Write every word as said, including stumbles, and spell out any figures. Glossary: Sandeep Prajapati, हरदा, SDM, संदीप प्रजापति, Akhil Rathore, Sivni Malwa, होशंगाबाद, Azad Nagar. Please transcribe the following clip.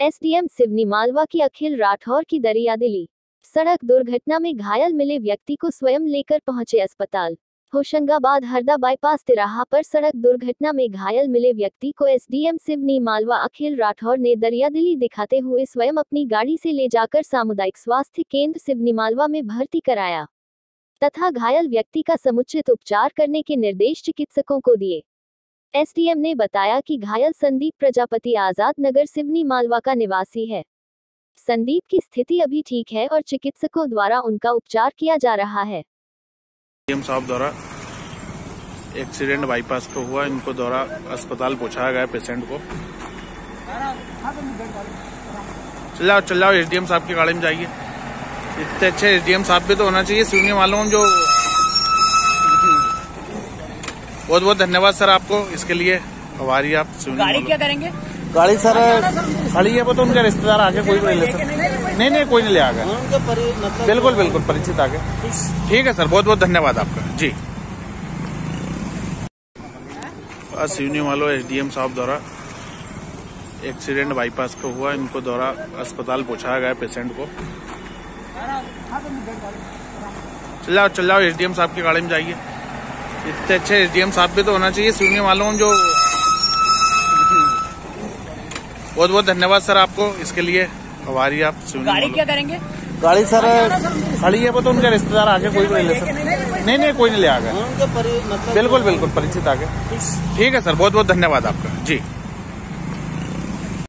SDM Seoni Malwa की अखिल राठौर की दरियादिली। सड़क दुर्घटना में घायल मिले व्यक्ति को स्वयं लेकर पहुंचे अस्पताल। होशंगाबाद हरदा बाईपास तिराहा पर सड़क दुर्घटना में घायल मिले व्यक्ति को एसडीएम सिवनी मालवा अखिल राठौर ने दरियादिली दिखाते हुए स्वयं अपनी गाड़ी से ले जाकर सामुदायिक स्वास्थ्य केंद्र सिवनी मालवा में भर्ती कराया तथा घायल व्यक्ति का समुचित उपचार करने के निर्देश चिकित्सकों को दिए। एसडीएम ने बताया कि घायल संदीप प्रजापति आजाद नगर सिवनी मालवा का निवासी है। संदीप की स्थिति अभी ठीक है और चिकित्सकों द्वारा उनका उपचार किया जा रहा है। एसडीएम साहब द्वारा एक्सीडेंट बाईपास पर हुआ, इनको द्वारा अस्पताल पहुंचाया गया पेशेंट को। चलाओ चलाओ एसडीएम साहब की गाड़ी में जाइए। इतने अच्छे एसडीएम साहब भी तो होना चाहिए सिवनी मालवा जो। बहुत बहुत धन्यवाद सर आपको इसके लिए। हमारी आप गाड़ी क्या करेंगे? गाड़ी सर खड़ी है वो तो उनका रिश्तेदार आके कोई नहीं ले सकते। नहीं नहीं कोई नहीं ले आएगा, बिल्कुल बिल्कुल परिचित आके। ठीक है सर, बहुत बहुत धन्यवाद आपका जी। आज सिवनी मालवा एसडीएम साहब द्वारा एक्सीडेंट बाईपास पर हुआ, इनको द्वारा अस्पताल पहुंचाया गया पेशेंट को। चलाओ चलाओ एसडीएम साहब की गाड़ी में जाइए। इतने अच्छे एसडीएम साहब भी तो होना चाहिए सिवनी मालवा जो। बहुत बहुत धन्यवाद सर आपको इसके लिए। हमारी आप गाड़ी क्या करेंगे? गाड़ी सर खड़ी है वो तो उनका रिश्तेदार आके कोई नहीं ले सकते। नहीं नहीं कोई नहीं ले आएगा, बिल्कुल बिल्कुल परिचित आके। ठीक है सर, बहुत बहुत धन्यवाद आपका जी।